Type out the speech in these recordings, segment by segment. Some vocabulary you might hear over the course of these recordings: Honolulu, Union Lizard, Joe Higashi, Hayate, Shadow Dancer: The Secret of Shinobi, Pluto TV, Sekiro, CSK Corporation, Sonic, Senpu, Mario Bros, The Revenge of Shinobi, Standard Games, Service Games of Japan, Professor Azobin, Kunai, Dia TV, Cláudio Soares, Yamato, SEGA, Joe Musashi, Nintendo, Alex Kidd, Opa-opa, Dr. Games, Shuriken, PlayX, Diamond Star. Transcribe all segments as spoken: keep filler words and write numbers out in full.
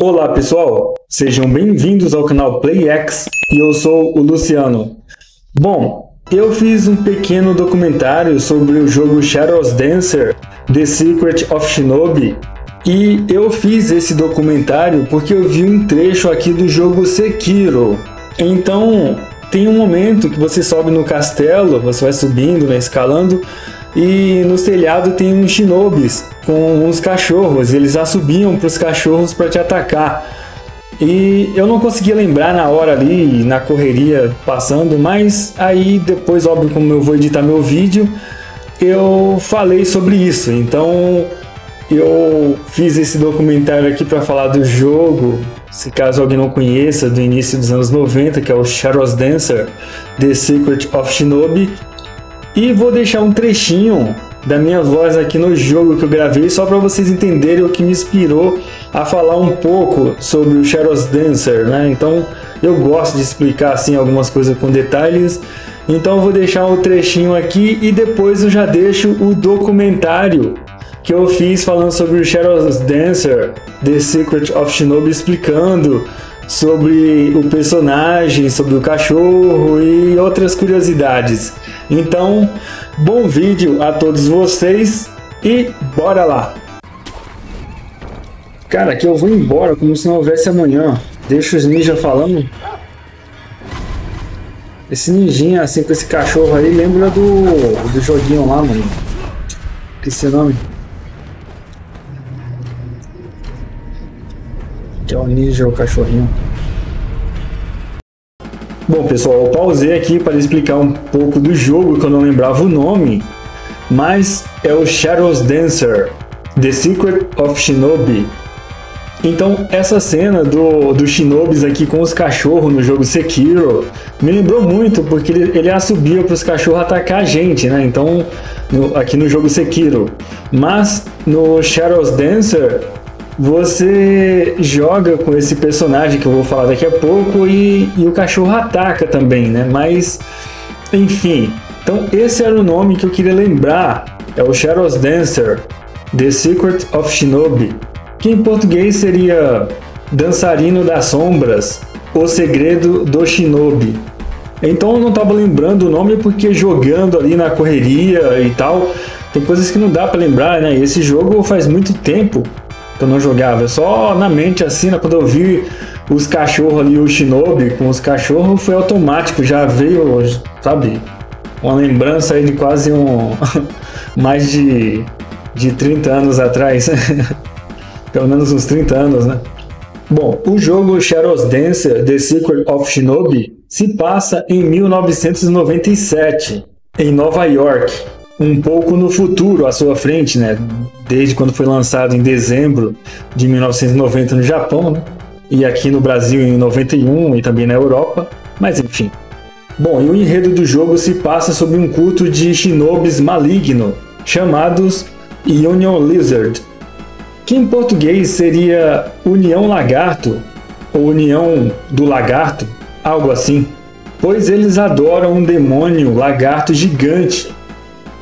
Olá pessoal, sejam bem-vindos ao canal PlayX e eu sou o Luciano. Bom, eu fiz um pequeno documentário sobre o jogo Shadow Dancer: The Secret of Shinobi e eu fiz esse documentário porque eu vi um trecho aqui do jogo Sekiro. Então tem um momento que você sobe no castelo, você vai subindo, né, escalando, e no telhado tem uns shinobis com uns cachorros, eles assobiam para os cachorros para te atacar. E eu não conseguia lembrar na hora ali, na correria passando, mas aí depois, óbvio, como eu vou editar meu vídeo, eu falei sobre isso. Então eu fiz esse documentário aqui para falar do jogo, se caso alguém não conheça, do início dos anos noventa, que é o Shadow Dancer: The Secret of Shinobi. E vou deixar um trechinho da minha voz aqui no jogo que eu gravei, só para vocês entenderem o que me inspirou a falar um pouco sobre o Shadow Dancer, né? Então eu gosto de explicar assim algumas coisas com detalhes, então eu vou deixar um trechinho aqui e depois eu já deixo o documentário que eu fiz falando sobre o Shadow Dancer: The Secret of Shinobi, explicando sobre o personagem, sobre o cachorro e outras curiosidades. Então, bom vídeo a todos vocês e bora lá! Cara, que eu vou embora como se não houvesse amanhã. Deixa os ninjas falando. Esse ninjinha assim com esse cachorro aí lembra do, do joguinho lá, mano. Que esse nome? Que é o ninja, o cachorrinho. Bom pessoal, eu pausei aqui para explicar um pouco do jogo que eu não lembrava o nome, mas é o Shadow Dancer: The Secret of Shinobi. Então essa cena do, do shinobis aqui com os cachorros no jogo Sekiro me lembrou muito, porque ele, ele assobia para os cachorros atacar a gente, né? Então no, aqui no jogo Sekiro, mas no Shadow Dancer você joga com esse personagem que eu vou falar daqui a pouco e, e o cachorro ataca também, né? Mas, enfim, então esse era o nome que eu queria lembrar. É o Shadow Dancer: The Secret of Shinobi, que em português seria Dançarino das Sombras, O Segredo do Shinobi. Então eu não estava lembrando o nome porque jogando ali na correria e tal, tem coisas que não dá para lembrar, né? Esse jogo faz muito tempo que eu não jogava, só na mente assim, né? Quando eu vi os cachorros ali, o shinobi com os cachorros, foi automático, já veio, sabe, uma lembrança aí de quase um mais de, de trinta anos atrás, pelo menos uns trinta anos, né? Bom, o jogo Shadow Dancer: The Secret of Shinobi se passa em mil novecentos e noventa e sete, em Nova York, um pouco no futuro à sua frente, né? Desde quando foi lançado em dezembro de mil novecentos e noventa no Japão, né? E aqui no Brasil em noventa e um e também na Europa, mas enfim. Bom, e o enredo do jogo se passa sobre um culto de shinobis maligno chamados Union Lizard, que em português seria União Lagarto ou União do Lagarto, algo assim, pois eles adoram um demônio lagarto gigante.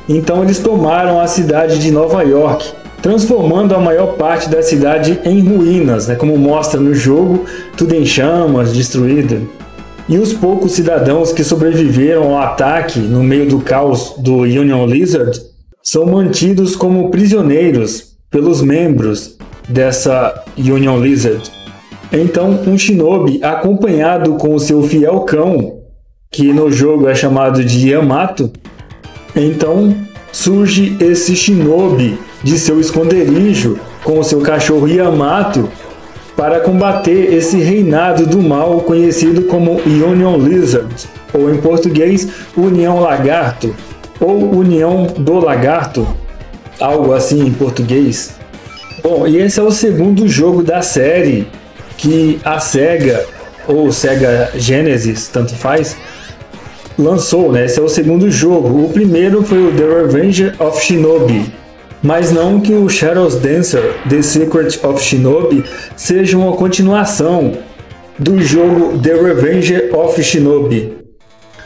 Então eles tomaram a cidade de Nova York, transformando a maior parte da cidade em ruínas, né? Como mostra no jogo, tudo em chamas, destruída. E os poucos cidadãos que sobreviveram ao ataque no meio do caos do Union Lizard são mantidos como prisioneiros pelos membros dessa Union Lizard. Então um shinobi acompanhado com o seu fiel cão, que no jogo é chamado de Yamato. Então surge esse shinobi de seu esconderijo com o seu cachorro Yamato para combater esse reinado do mal conhecido como Union Lizard, ou em português União Lagarto ou União do Lagarto, algo assim em português. Bom, e esse é o segundo jogo da série que a SEGA, ou SEGA Genesis, tanto faz, lançou, né? Esse é o segundo jogo. O primeiro foi o The Revenge of Shinobi, mas não que o Shadow Dancer: The Secret of Shinobi seja uma continuação do jogo The Revenge of Shinobi,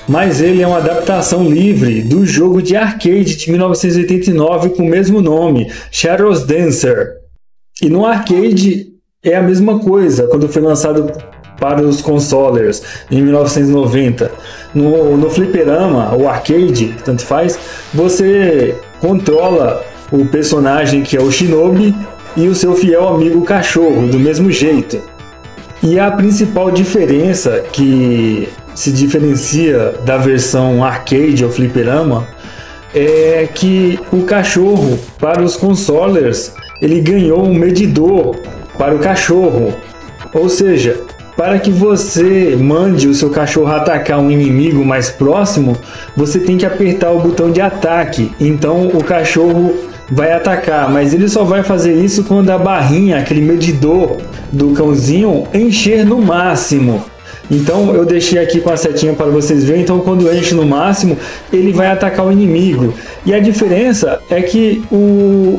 mas ele é uma adaptação livre do jogo de arcade de mil novecentos e oitenta e nove com o mesmo nome, Shadow Dancer. E no arcade é a mesma coisa quando foi lançado para os consoles em mil novecentos e noventa. No, no fliperama, o arcade, tanto faz, você controla o personagem que é o Shinobi e o seu fiel amigo cachorro, do mesmo jeito. E a principal diferença que se diferencia da versão arcade ou fliperama é que o cachorro, para os consoles, ele ganhou um medidor para o cachorro, ou seja, para que você mande o seu cachorro atacar um inimigo mais próximo, você tem que apertar o botão de ataque, então o cachorro vai atacar, mas ele só vai fazer isso quando a barrinha, aquele medidor do cãozinho, encher no máximo. Então eu deixei aqui com a setinha para vocês verem. Então quando enche no máximo, ele vai atacar o inimigo. E a diferença é que o,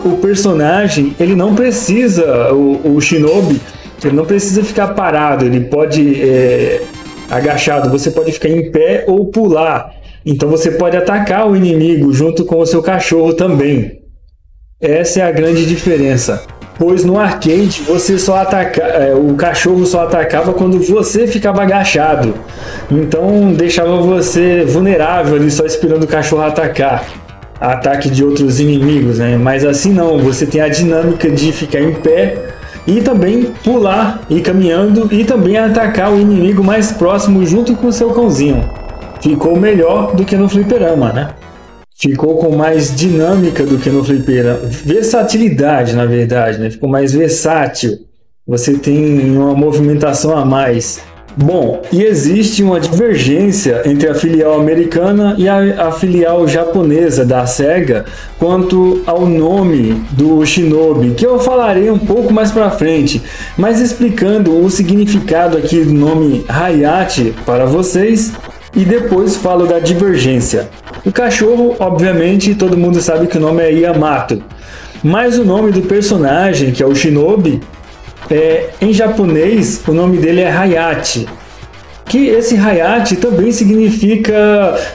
o personagem, ele não precisa, o, o Shinobi, ele não precisa ficar parado, ele pode é, agachado, você pode ficar em pé ou pular. Então você pode atacar o inimigo junto com o seu cachorro também. Essa é a grande diferença. Pois no arcade você só ataca, o cachorro só atacava quando você ficava agachado, então deixava você vulnerável ali só esperando o cachorro atacar, ataque de outros inimigos, né? Mas assim não, você tem a dinâmica de ficar em pé e também pular e caminhando e também atacar o inimigo mais próximo junto com o seu cãozinho. Ficou melhor do que no fliperama, né? Ficou com mais dinâmica do que no fliperama, versatilidade na verdade, né? Ficou mais versátil, você tem uma movimentação a mais. Bom, e existe uma divergência entre a filial americana e a, a filial japonesa da SEGA quanto ao nome do Shinobi, que eu falarei um pouco mais pra frente, mas explicando o significado aqui do nome Hayate para vocês. E depois falo da divergência. O cachorro, obviamente, todo mundo sabe que o nome é Yamato. Mas o nome do personagem, que é o Shinobi, é, em japonês, o nome dele é Hayate. Que esse Hayate também significa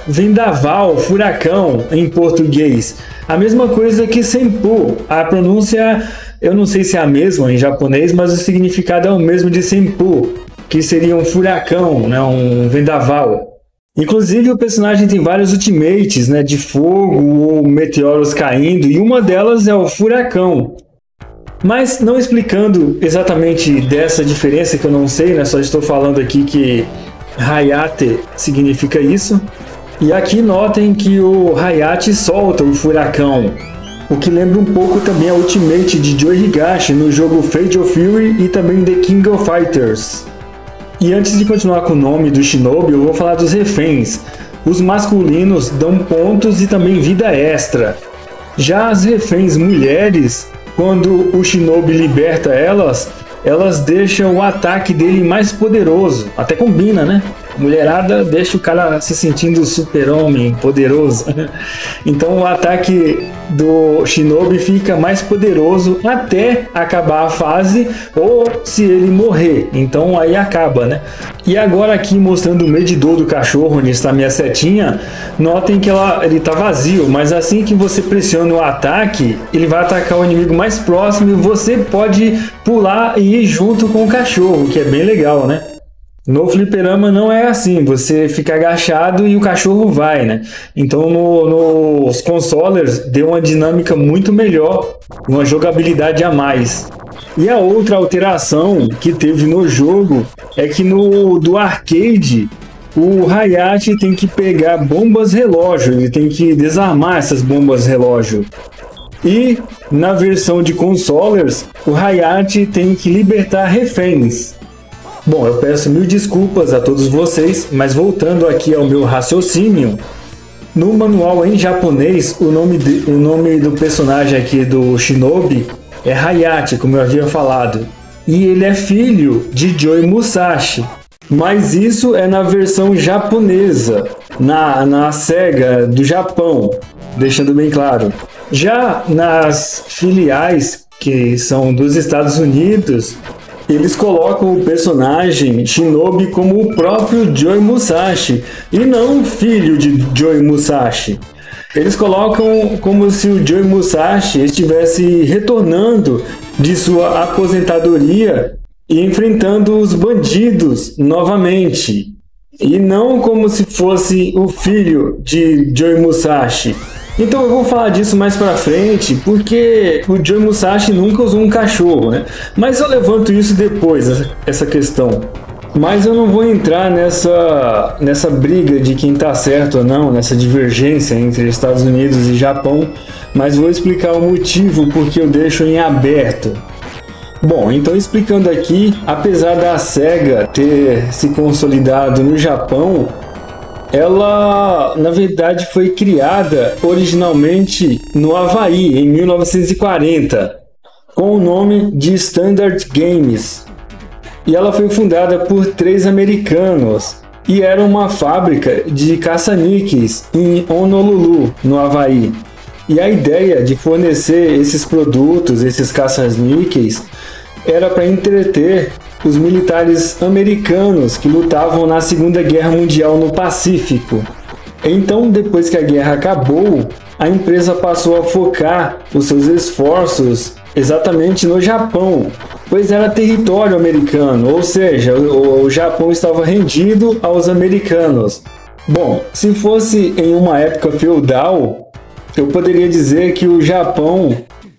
vendaval, furacão, em português. A mesma coisa que Senpu. A pronúncia, eu não sei se é a mesma em japonês, mas o significado é o mesmo de Senpu, que seria um furacão, né, um vendaval. Inclusive o personagem tem vários ultimates, né, de fogo ou meteoros caindo, e uma delas é o furacão. Mas não explicando exatamente dessa diferença que eu não sei, né, só estou falando aqui que Hayate significa isso. E aqui notem que o Hayate solta o furacão, o que lembra um pouco também a ultimate de Joe Higashi no jogo Fate of Fury e também The King of Fighters. E antes de continuar com o nome do Shinobi, eu vou falar dos reféns. Os masculinos dão pontos e também vida extra. Já as reféns mulheres, quando o Shinobi liberta elas, elas deixam o ataque dele mais poderoso. Até combina, né? Mulherada deixa o cara se sentindo super-homem, poderoso. Então o ataque do Shinobi fica mais poderoso até acabar a fase ou se ele morrer. Então aí acaba, né? E agora aqui mostrando o medidor do cachorro, onde está minha setinha, notem que ela, ele está vazio, mas assim que você pressiona o ataque, ele vai atacar o inimigo mais próximo e você pode pular e ir junto com o cachorro, que é bem legal, né? No fliperama não é assim, você fica agachado e o cachorro vai, né? Então no, nos consoles deu uma dinâmica muito melhor, uma jogabilidade a mais. E a outra alteração que teve no jogo é que no do arcade, o Hayate tem que pegar bombas relógio, ele tem que desarmar essas bombas relógio. E na versão de consoles, o Hayate tem que libertar reféns. Bom, eu peço mil desculpas a todos vocês, mas voltando aqui ao meu raciocínio, no manual em japonês, o nome, de, o nome do personagem aqui do Shinobi é Hayate, como eu havia falado, e ele é filho de Joe Musashi, mas isso é na versão japonesa, na, na SEGA do Japão, deixando bem claro. Já nas filiais, que são dos Estados Unidos, eles colocam o personagem Shinobi como o próprio Joe Musashi, e não filho de Joe Musashi. Eles colocam como se o Joe Musashi estivesse retornando de sua aposentadoria e enfrentando os bandidos novamente. E não como se fosse o filho de Joe Musashi. Então eu vou falar disso mais pra frente, porque o Joe Musashi nunca usou um cachorro, né? Mas eu levanto isso depois, essa questão. Mas eu não vou entrar nessa, nessa briga de quem tá certo ou não, nessa divergência entre Estados Unidos e Japão, mas vou explicar o motivo porque eu deixo em aberto. Bom, então explicando aqui, apesar da SEGA ter se consolidado no Japão, ela, na verdade, foi criada originalmente no Havaí, em mil novecentos e quarenta, com o nome de Standard Games. E ela foi fundada por três americanos e era uma fábrica de caça-níqueis em Honolulu, no Havaí. E a ideia de fornecer esses produtos, esses caça-níqueis, era para entreter os militares americanos que lutavam na Segunda Guerra Mundial no Pacífico. Então, depois que a guerra acabou, a empresa passou a focar os seus esforços exatamente no Japão, pois era território americano, ou seja, o Japão estava rendido aos americanos. Bom, se fosse em uma época feudal, eu poderia dizer que o Japão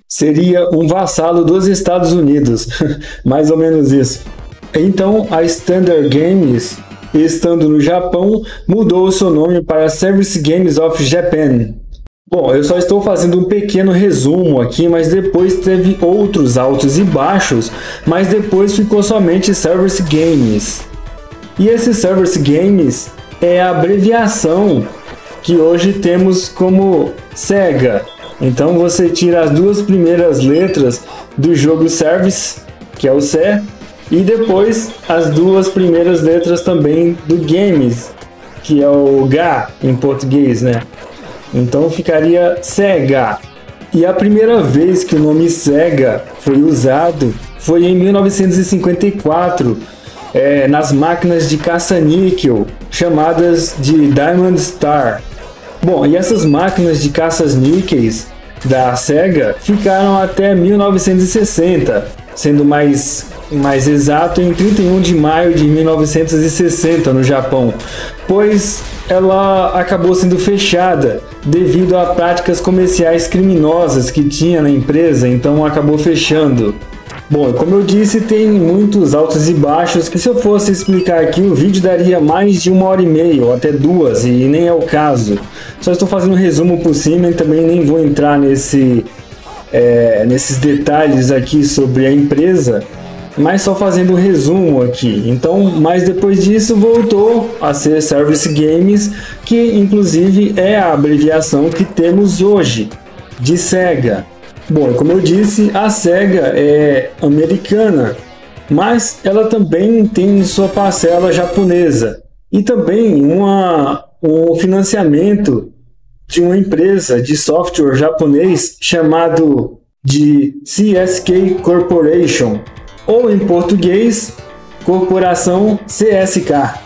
seria um vassalo dos Estados Unidos, mais ou menos isso. Então, a Standard Games, estando no Japão, mudou o seu nome para Service Games of Japan. Bom, eu só estou fazendo um pequeno resumo aqui, mas depois teve outros altos e baixos, mas depois ficou somente Service Games. E esse Service Games é a abreviação que hoje temos como SEGA. Então você tira as duas primeiras letras do jogo Service, que é o C, e depois as duas primeiras letras também do Games, que é o G em português, né? Então ficaria SEGA. E a primeira vez que o nome SEGA foi usado foi em mil novecentos e cinquenta e quatro, é, nas máquinas de caça-níquel, chamadas de Diamond Star. Bom, e essas máquinas de caça-níqueis da SEGA ficaram até mil novecentos e sessenta, sendo mais, mais exato em trinta e um de maio de mil novecentos e sessenta no Japão, pois ela acabou sendo fechada devido a práticas comerciais criminosas que tinha na empresa, então acabou fechando. Bom, como eu disse, tem muitos altos e baixos, que se eu fosse explicar aqui o vídeo daria mais de uma hora e meia, ou até duas, e nem é o caso. Só estou fazendo um resumo por cima e também nem vou entrar nesse, é, nesses detalhes aqui sobre a empresa, mas só fazendo um resumo aqui. Então, mas depois disso voltou a ser Service Games, que inclusive é a abreviação que temos hoje, de SEGA. Bom, como eu disse, a SEGA é americana, mas ela também tem sua parcela japonesa e também uma, um financiamento de uma empresa de software japonês chamado de C S K Corporation, ou em português, Corporação C S K.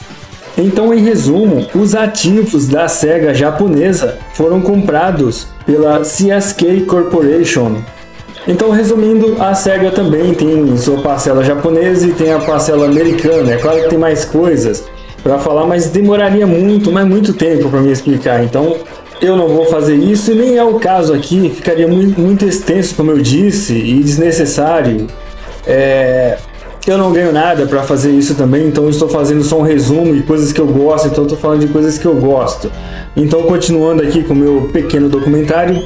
Então, em resumo, os ativos da SEGA japonesa foram comprados pela C S K Corporation. Então, resumindo, a SEGA também tem sua parcela japonesa e tem a parcela americana. É claro que tem mais coisas para falar, mas demoraria muito, mas muito tempo para me explicar. Então, eu não vou fazer isso e nem é o caso aqui. Ficaria muito, muito extenso, como eu disse, e desnecessário. É... Eu não ganho nada para fazer isso também, então estou fazendo só um resumo de coisas que eu gosto, então estou falando de coisas que eu gosto. Então, continuando aqui com o meu pequeno documentário.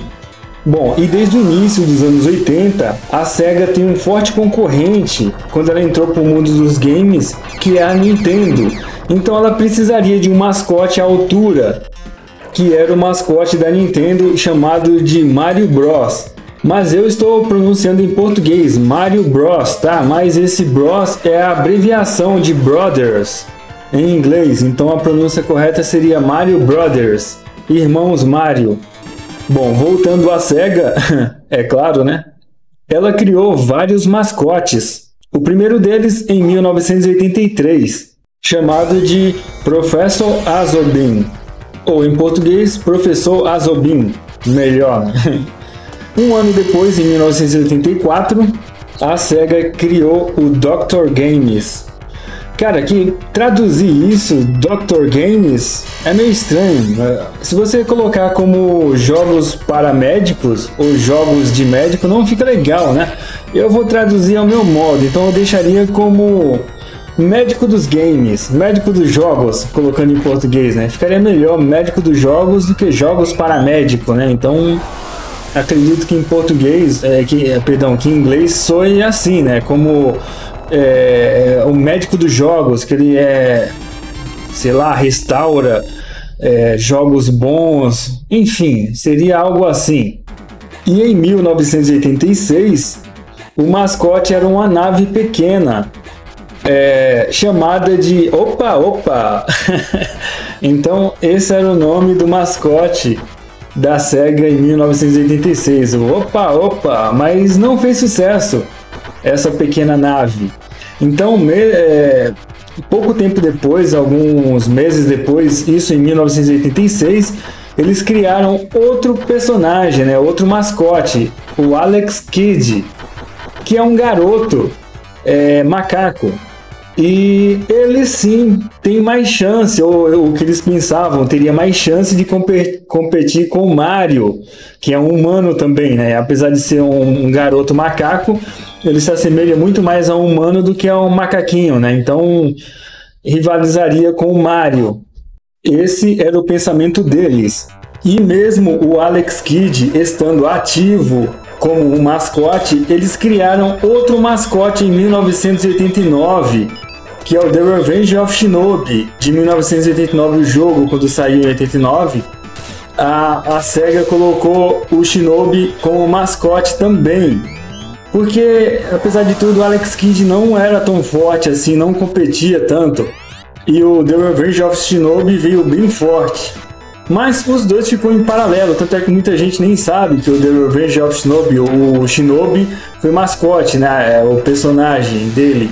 Bom, e desde o início dos anos oitenta, a SEGA tem um forte concorrente quando ela entrou para o mundo dos games, que é a Nintendo. Então ela precisaria de um mascote à altura, que era o mascote da Nintendo chamado de Mario Bros. Mas eu estou pronunciando em português, Mario Bros, tá? Mas esse Bros é a abreviação de Brothers em inglês, então a pronúncia correta seria Mario Brothers, Irmãos Mario. Bom, voltando à SEGA, é claro, né? Ela criou vários mascotes. O primeiro deles em mil novecentos e oitenta e três, chamado de Professor Azobin, ou em português, Professor Azobin, melhor. Um ano depois, em mil novecentos e oitenta e quatro, a SEGA criou o doutor Games. Cara, que traduzir isso, doutor Games, é meio estranho. Se você colocar como jogos para médicos ou jogos de médico, não fica legal, né? Eu vou traduzir ao meu modo, então eu deixaria como médico dos games, médico dos jogos, colocando em português, né? Ficaria melhor médico dos jogos do que jogos para médico, né? Então, acredito que em português, é, que, perdão, que em inglês soe assim, né? Como é, o médico dos jogos, que ele é, sei lá, restaura é, jogos bons, enfim, seria algo assim. E em mil novecentos e oitenta e seis, o mascote era uma nave pequena, é, chamada de Opa-opa. Então, esse era o nome do mascote da SEGA em mil novecentos e oitenta e seis, o Opa-opa, mas não fez sucesso essa pequena nave. Então, me, é, pouco tempo depois, alguns meses depois, isso em mil novecentos e oitenta e seis, eles criaram outro personagem, né, outro mascote, o Alex Kidd, que é um garoto é, macaco. E ele sim tem mais chance, ou o que eles pensavam, teria mais chance de competir com o Mario, que é um humano também, né? Apesar de ser um, um garoto macaco, ele se assemelha muito mais a um humano do que a um macaquinho, né? Então, rivalizaria com o Mario. Esse era o pensamento deles. E mesmo o Alex Kidd estando ativo como um mascote, eles criaram outro mascote em mil novecentos e oitenta e nove, que é o The Revenge of Shinobi, de mil novecentos e oitenta e nove, o jogo, quando saiu em oitenta e nove, a, a SEGA colocou o Shinobi como mascote também, porque, apesar de tudo, o Alex Kidd não era tão forte assim, não competia tanto, e o The Revenge of Shinobi veio bem forte. Mas os dois ficam em paralelo, tanto é que muita gente nem sabe que o The Revenge of Shinobi, o Shinobi, foi mascote, né? É o personagem dele,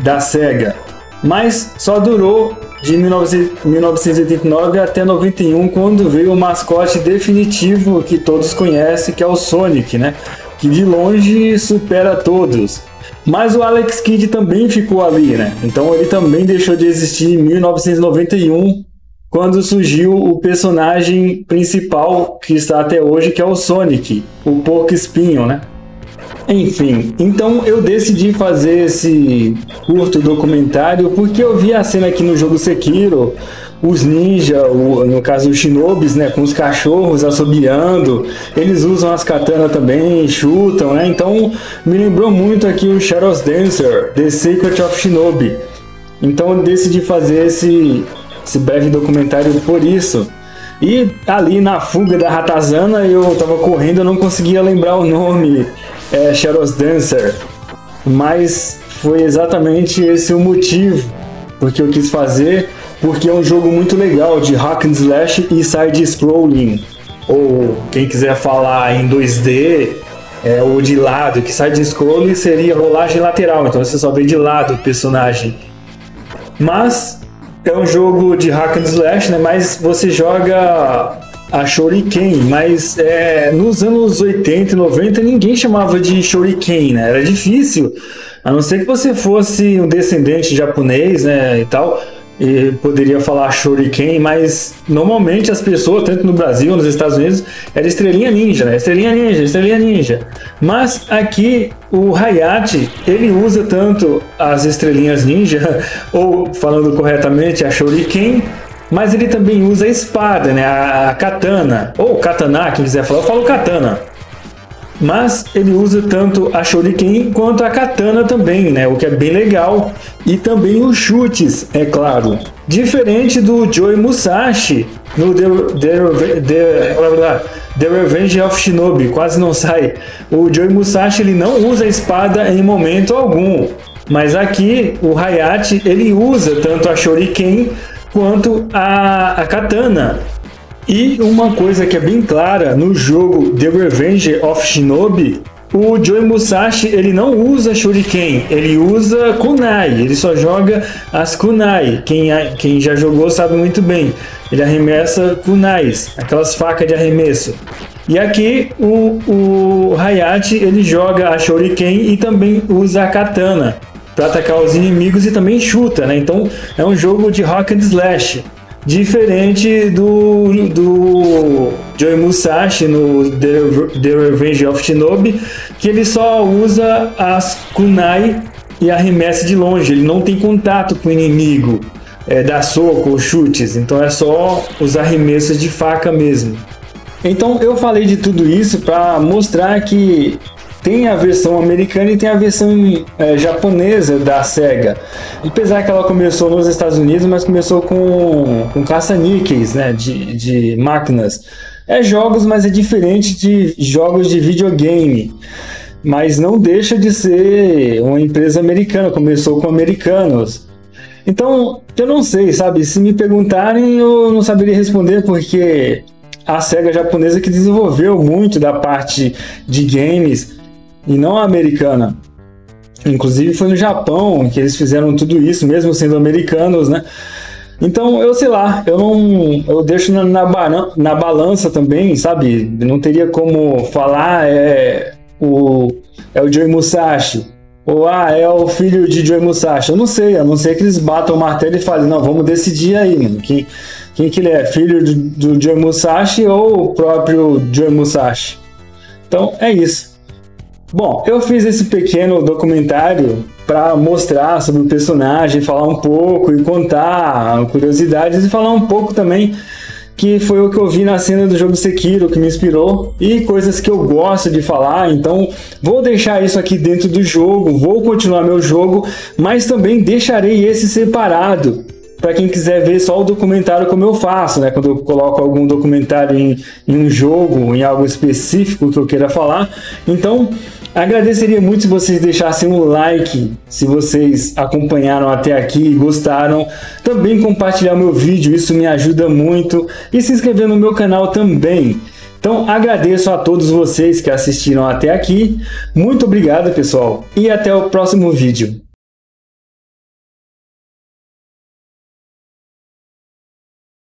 da SEGA. Mas só durou de mil novecentos e oitenta e nove até noventa e um, quando veio o mascote definitivo que todos conhecem, que é o Sonic, né? Que de longe supera todos. Mas o Alex Kidd também ficou ali, né? Então ele também deixou de existir em mil novecentos e noventa e um, quando surgiu o personagem principal que está até hoje, que é o Sonic, o porco espinho, né? Enfim, então eu decidi fazer esse curto documentário porque eu vi a cena aqui no jogo Sekiro, os ninja, o, no caso os shinobis, né, com os cachorros assobiando, eles usam as katanas também, chutam, né? Então me lembrou muito aqui o Shadow Dancer: The Secret of Shinobi. Então eu decidi fazer esse esse breve documentário por isso. E ali na fuga da ratazana, eu tava correndo, eu não conseguia lembrar o nome, é, Shadow Dancer, mas foi exatamente esse o motivo porque eu quis fazer, porque é um jogo muito legal de hack and slash e side scrolling, ou quem quiser falar em dois D, é, ou de lado, que side scrolling seria rolagem lateral, então você só vê de lado o personagem. Mas é um jogo de hack and slash, né? Mas você joga a Shuriken, mas é, nos anos oitenta e noventa ninguém chamava de Shuriken, né? Era difícil, a não ser que você fosse um descendente japonês, né, e tal, e poderia falar Shuriken, mas normalmente as pessoas, tanto no Brasil, nos Estados Unidos, era estrelinha ninja, né? Estrelinha ninja, estrelinha ninja. Mas aqui o Hayate, ele usa tanto as estrelinhas ninja, ou falando corretamente, a Shuriken, mas ele também usa a espada, né? A katana, ou katana, quem quiser falar, eu falo katana. Mas ele usa tanto a Shuriken quanto a katana também, né? O que é bem legal. E também os chutes, é claro. Diferente do Joe Musashi no The, The, The, The Revenge of Shinobi, quase não sai. O Joe Musashi, ele não usa a espada em momento algum. Mas aqui o Hayate, ele usa tanto a Shuriken quanto a, a katana. E uma coisa que é bem clara no jogo The Revenge of Shinobi, o Joe Musashi, ele não usa Shuriken, ele usa kunai, ele só joga as kunai. Quem, quem já jogou sabe muito bem, ele arremessa kunais, aquelas facas de arremesso. E aqui o, o Hayate, ele joga a Shuriken e também usa a katana para atacar os inimigos e também chuta, né? Então é um jogo de hack and slash, diferente do, do Joe Musashi no The, The Revenge of Shinobi, que ele só usa as kunai e arremessa de longe, ele não tem contato com o inimigo, é, dá soco ou chutes, então é só os arremessos de faca mesmo. Então eu falei de tudo isso para mostrar que tem a versão americana e tem a versão é, japonesa da SEGA. Apesar que ela começou nos Estados Unidos, mas começou com, com caça-níqueis, né, de, de máquinas. É jogos, mas é diferente de jogos de videogame. Mas não deixa de ser uma empresa americana, começou com americanos. Então, eu não sei, sabe? Se me perguntarem, eu não saberia responder, porque a SEGA japonesa que desenvolveu muito da parte de games e não a americana. Inclusive foi no Japão que eles fizeram tudo isso, mesmo sendo americanos, né? Então, eu sei lá, eu não, eu deixo na, na, na balança também, sabe? Não teria como falar, é... O, é o Joe Musashi, ou ah, é o filho de Joe Musashi, eu não sei, a não ser que eles batam o martelo e falem, não, vamos decidir aí, mano, quem, quem que ele é, filho do, do Joe Musashi ou o próprio Joe Musashi. Então é isso. Bom, eu fiz esse pequeno documentário para mostrar sobre o personagem, falar um pouco e contar curiosidades e falar um pouco também que foi o que eu vi na cena do jogo Sekiro, que me inspirou, e coisas que eu gosto de falar. Então vou deixar isso aqui dentro do jogo, vou continuar meu jogo, mas também deixarei esse separado, para quem quiser ver só o documentário como eu faço, né? Quando eu coloco algum documentário em, em um jogo, em algo específico que eu queira falar. Então agradeceria muito se vocês deixassem um like, se vocês acompanharam até aqui e gostaram. Também compartilhar meu vídeo, isso me ajuda muito. E se inscrever no meu canal também. Então agradeço a todos vocês que assistiram até aqui. Muito obrigado, pessoal. E até o próximo vídeo.